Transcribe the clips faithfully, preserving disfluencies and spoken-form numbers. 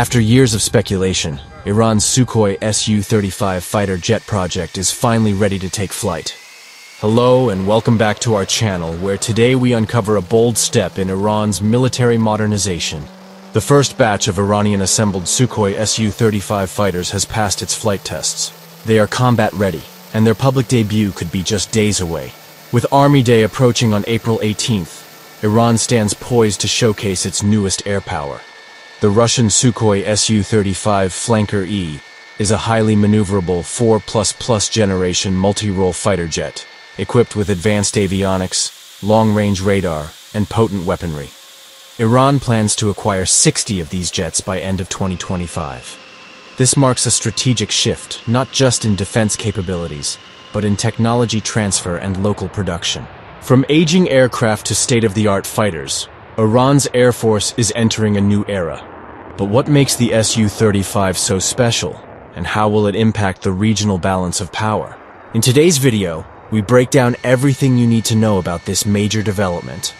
After years of speculation, Iran's Sukhoi S U thirty-five fighter jet project is finally ready to take flight. Hello and welcome back to our channel, where today we uncover a bold step in Iran's military modernization. The first batch of Iranian-assembled Sukhoi S U thirty-five fighters has passed its flight tests. They are combat-ready, and their public debut could be just days away. With Army Day approaching on April eighteenth, Iran stands poised to showcase its newest air power. The Russian Sukhoi S U thirty-five Flanker E is a highly maneuverable four plus plus generation multi-role fighter jet, equipped with advanced avionics, long-range radar, and potent weaponry. Iran plans to acquire sixty of these jets by end of twenty twenty-five. This marks a strategic shift, not just in defense capabilities, but in technology transfer and local production. From aging aircraft to state-of-the-art fighters, Iran's Air Force is entering a new era. But what makes the S U thirty-five so special, and how will it impact the regional balance of power? In today's video, we break down everything you need to know about this major development.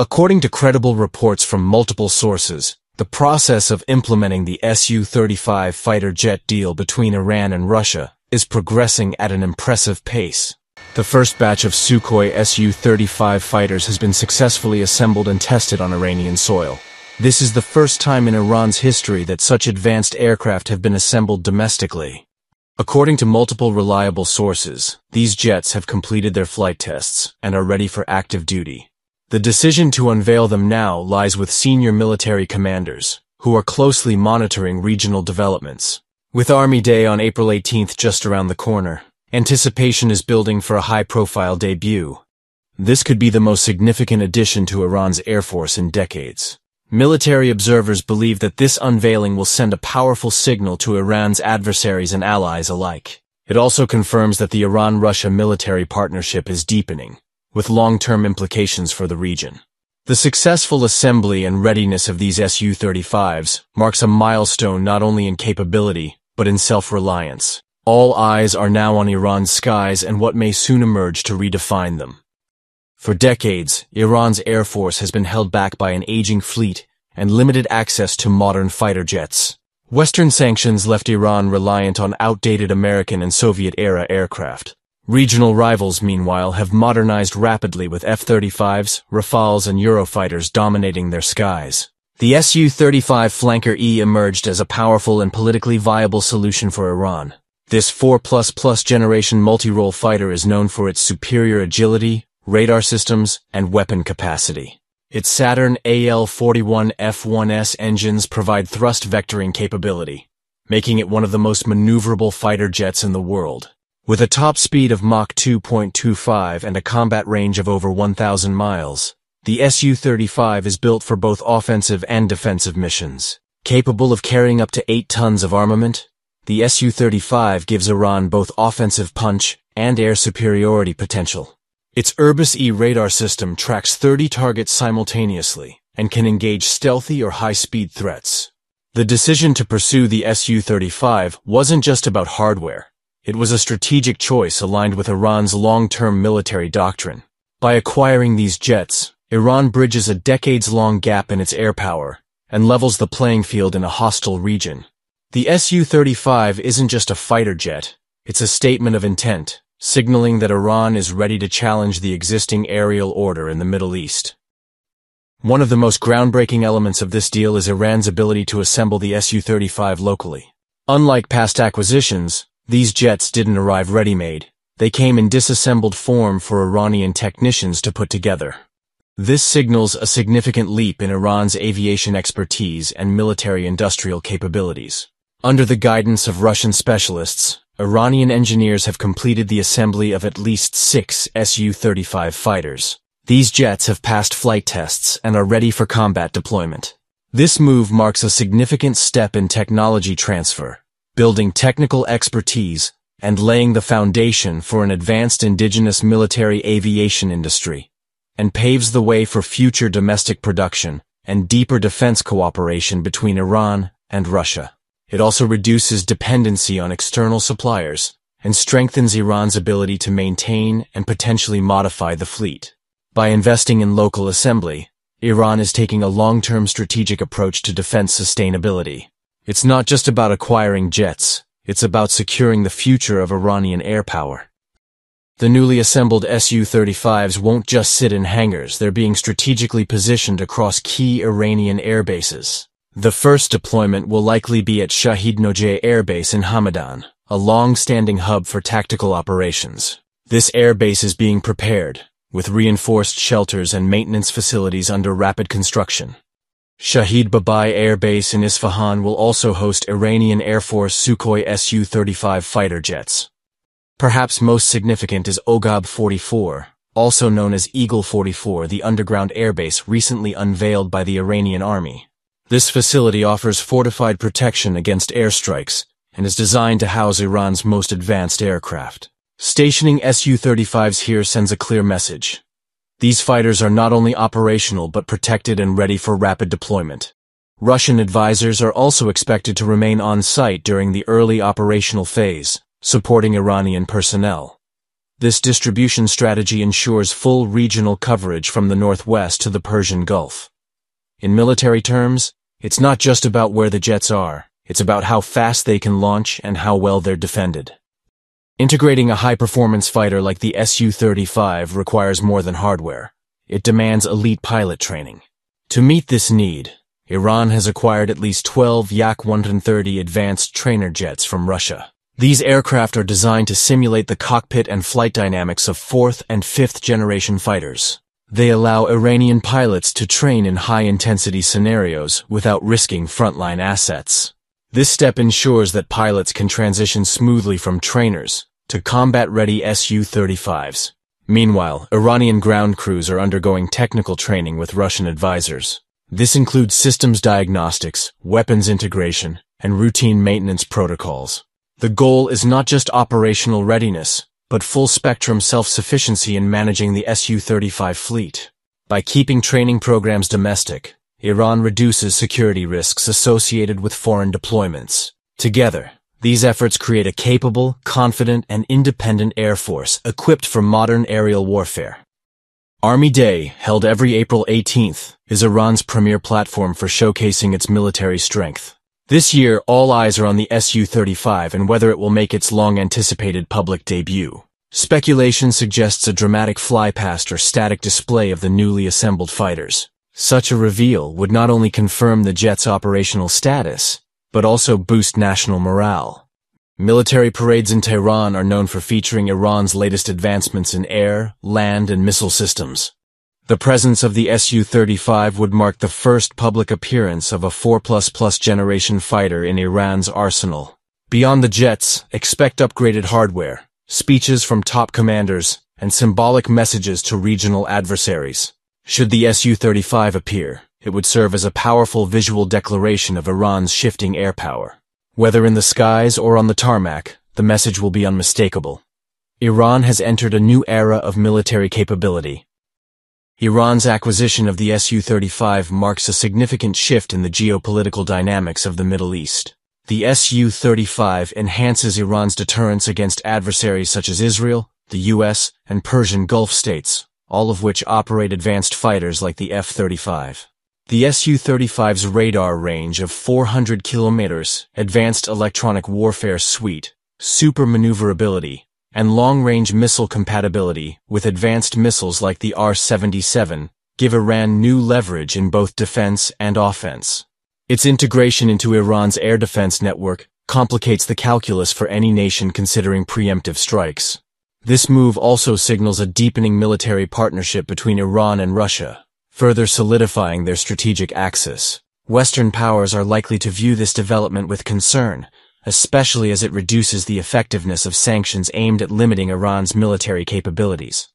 According to credible reports from multiple sources, the process of implementing the S U thirty-five fighter jet deal between Iran and Russia is progressing at an impressive pace. The first batch of Sukhoi S U thirty-five fighters has been successfully assembled and tested on Iranian soil. This is the first time in Iran's history that such advanced aircraft have been assembled domestically. According to multiple reliable sources, these jets have completed their flight tests and are ready for active duty. The decision to unveil them now lies with senior military commanders, who are closely monitoring regional developments. With Army Day on April eighteenth just around the corner, anticipation is building for a high-profile debut. This could be the most significant addition to Iran's Air Force in decades. Military observers believe that this unveiling will send a powerful signal to Iran's adversaries and allies alike. It also confirms that the Iran-Russia military partnership is deepening, with long-term implications for the region. The successful assembly and readiness of these S U thirty-fives marks a milestone not only in capability, but in self-reliance. All eyes are now on Iran's skies and what may soon emerge to redefine them. For decades, Iran's Air Force has been held back by an aging fleet and limited access to modern fighter jets. Western sanctions left Iran reliant on outdated American and Soviet-era aircraft. Regional rivals, meanwhile, have modernized rapidly with F thirty-fives, Rafales, and Eurofighters dominating their skies. The S U thirty-five Flanker E emerged as a powerful and politically viable solution for Iran. This four plus plus generation multi-role fighter is known for its superior agility, radar systems, and weapon capacity. Its Saturn A L forty-one F one S engines provide thrust vectoring capability, making it one of the most maneuverable fighter jets in the world. With a top speed of Mach two point two five and a combat range of over one thousand miles, the S U thirty-five is built for both offensive and defensive missions. Capable of carrying up to eight tons of armament, the S U thirty-five gives Iran both offensive punch and air superiority potential. Its Irbis-E radar system tracks thirty targets simultaneously and can engage stealthy or high-speed threats. The decision to pursue the S U thirty-five wasn't just about hardware. It was a strategic choice aligned with Iran's long-term military doctrine. By acquiring these jets, Iran bridges a decades-long gap in its air power and levels the playing field in a hostile region. The S U thirty-five isn't just a fighter jet, it's a statement of intent, signaling that Iran is ready to challenge the existing aerial order in the Middle East. One of the most groundbreaking elements of this deal is Iran's ability to assemble the S U thirty-five locally. Unlike past acquisitions, these jets didn't arrive ready-made. They came in disassembled form for Iranian technicians to put together. This signals a significant leap in Iran's aviation expertise and military-industrial capabilities. Under the guidance of Russian specialists, Iranian engineers have completed the assembly of at least six S U thirty-five fighters. These jets have passed flight tests and are ready for combat deployment. This move marks a significant step in technology transfer, building technical expertise and laying the foundation for an advanced indigenous military aviation industry, and paves the way for future domestic production and deeper defense cooperation between Iran and Russia. It also reduces dependency on external suppliers and strengthens Iran's ability to maintain and potentially modify the fleet. By investing in local assembly, Iran is taking a long-term strategic approach to defense sustainability. It's not just about acquiring jets, it's about securing the future of Iranian air power. The newly assembled S U thirty-fives won't just sit in hangars, they're being strategically positioned across key Iranian air bases. The first deployment will likely be at Shahid Nojay Air Base in Hamadan, a long-standing hub for tactical operations. This air base is being prepared, with reinforced shelters and maintenance facilities under rapid construction. Shahid Babai Air Base in Isfahan will also host Iranian Air Force Sukhoi S U thirty-five fighter jets. Perhaps most significant is Ogab forty-four, also known as Eagle forty-four, the underground airbase recently unveiled by the Iranian army. This facility offers fortified protection against airstrikes and is designed to house Iran's most advanced aircraft. Stationing S U thirty-fives here sends a clear message. These fighters are not only operational but protected and ready for rapid deployment. Russian advisors are also expected to remain on site during the early operational phase, supporting Iranian personnel. This distribution strategy ensures full regional coverage from the northwest to the Persian Gulf. In military terms, it's not just about where the jets are, it's about how fast they can launch and how well they're defended. Integrating a high-performance fighter like the S U thirty-five requires more than hardware. It demands elite pilot training. To meet this need, Iran has acquired at least twelve Yak one thirty advanced trainer jets from Russia. These aircraft are designed to simulate the cockpit and flight dynamics of fourth and fifth generation fighters. They allow Iranian pilots to train in high-intensity scenarios without risking frontline assets. This step ensures that pilots can transition smoothly from trainers to combat-ready S U thirty-fives. Meanwhile, Iranian ground crews are undergoing technical training with Russian advisors. This includes systems diagnostics, weapons integration, and routine maintenance protocols. The goal is not just operational readiness, but full-spectrum self-sufficiency in managing the S U thirty-five fleet. By keeping training programs domestic, Iran reduces security risks associated with foreign deployments. Together, these efforts create a capable, confident, and independent air force equipped for modern aerial warfare. Army Day, held every April eighteenth, is Iran's premier platform for showcasing its military strength. This year, all eyes are on the S U thirty-five and whether it will make its long-anticipated public debut. Speculation suggests a dramatic flypast or static display of the newly assembled fighters. Such a reveal would not only confirm the jet's operational status, but also boost national morale. Military parades in Tehran are known for featuring Iran's latest advancements in air, land, and missile systems. The presence of the S U thirty-five would mark the first public appearance of a four plus plus generation fighter in Iran's arsenal. Beyond the jets, expect upgraded hardware, speeches from top commanders, and symbolic messages to regional adversaries. Should the S U thirty-five appear, it would serve as a powerful visual declaration of Iran's shifting air power. Whether in the skies or on the tarmac, the message will be unmistakable. Iran has entered a new era of military capability. Iran's acquisition of the S U thirty-five marks a significant shift in the geopolitical dynamics of the Middle East. The S U thirty-five enhances Iran's deterrence against adversaries such as Israel, the U S, and Persian Gulf states, all of which operate advanced fighters like the F thirty-five. The S U thirty-five's radar range of four hundred kilometers, advanced electronic warfare suite, super maneuverability, and long-range missile compatibility with advanced missiles like the R seventy-seven give Iran new leverage in both defense and offense. Its integration into Iran's air defense network complicates the calculus for any nation considering preemptive strikes. This move also signals a deepening military partnership between Iran and Russia, further solidifying their strategic axis. Western powers are likely to view this development with concern, especially as it reduces the effectiveness of sanctions aimed at limiting Iran's military capabilities.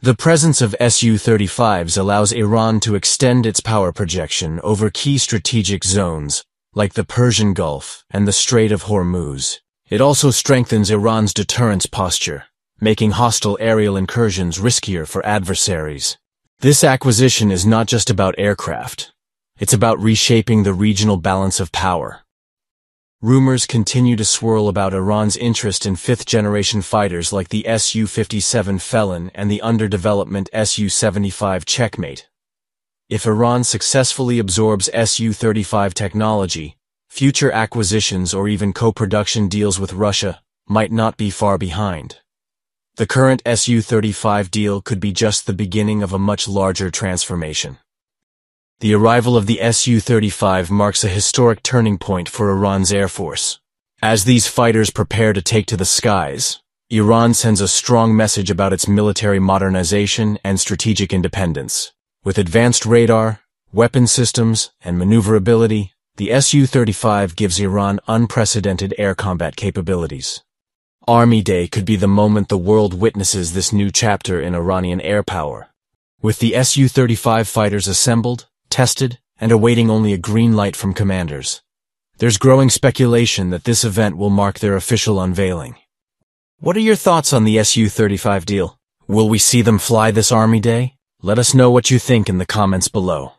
The presence of S U thirty-fives allows Iran to extend its power projection over key strategic zones, like the Persian Gulf and the Strait of Hormuz. It also strengthens Iran's deterrence posture, making hostile aerial incursions riskier for adversaries. This acquisition is not just about aircraft. It's about reshaping the regional balance of power. Rumors continue to swirl about Iran's interest in fifth-generation fighters like the S U fifty-seven Felon and the underdevelopment S U seventy-five Checkmate. If Iran successfully absorbs S U thirty-five technology, future acquisitions or even co-production deals with Russia might not be far behind. The current S U thirty-five deal could be just the beginning of a much larger transformation. The arrival of the S U thirty-five marks a historic turning point for Iran's air force. As these fighters prepare to take to the skies, Iran sends a strong message about its military modernization and strategic independence. With advanced radar, weapon systems, and maneuverability, the S U thirty-five gives Iran unprecedented air combat capabilities. Army Day could be the moment the world witnesses this new chapter in Iranian air power. With the S U thirty-five fighters assembled, tested, and awaiting only a green light from commanders, there's growing speculation that this event will mark their official unveiling. What are your thoughts on the S U thirty-five deal? Will we see them fly this Army Day? Let us know what you think in the comments below.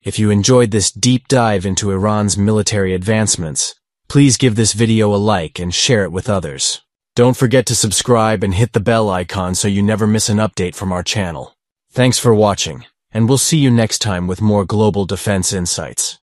If you enjoyed this deep dive into Iran's military advancements, please give this video a like and share it with others. Don't forget to subscribe and hit the bell icon so you never miss an update from our channel. Thanks for watching, and we'll see you next time with more global defense insights.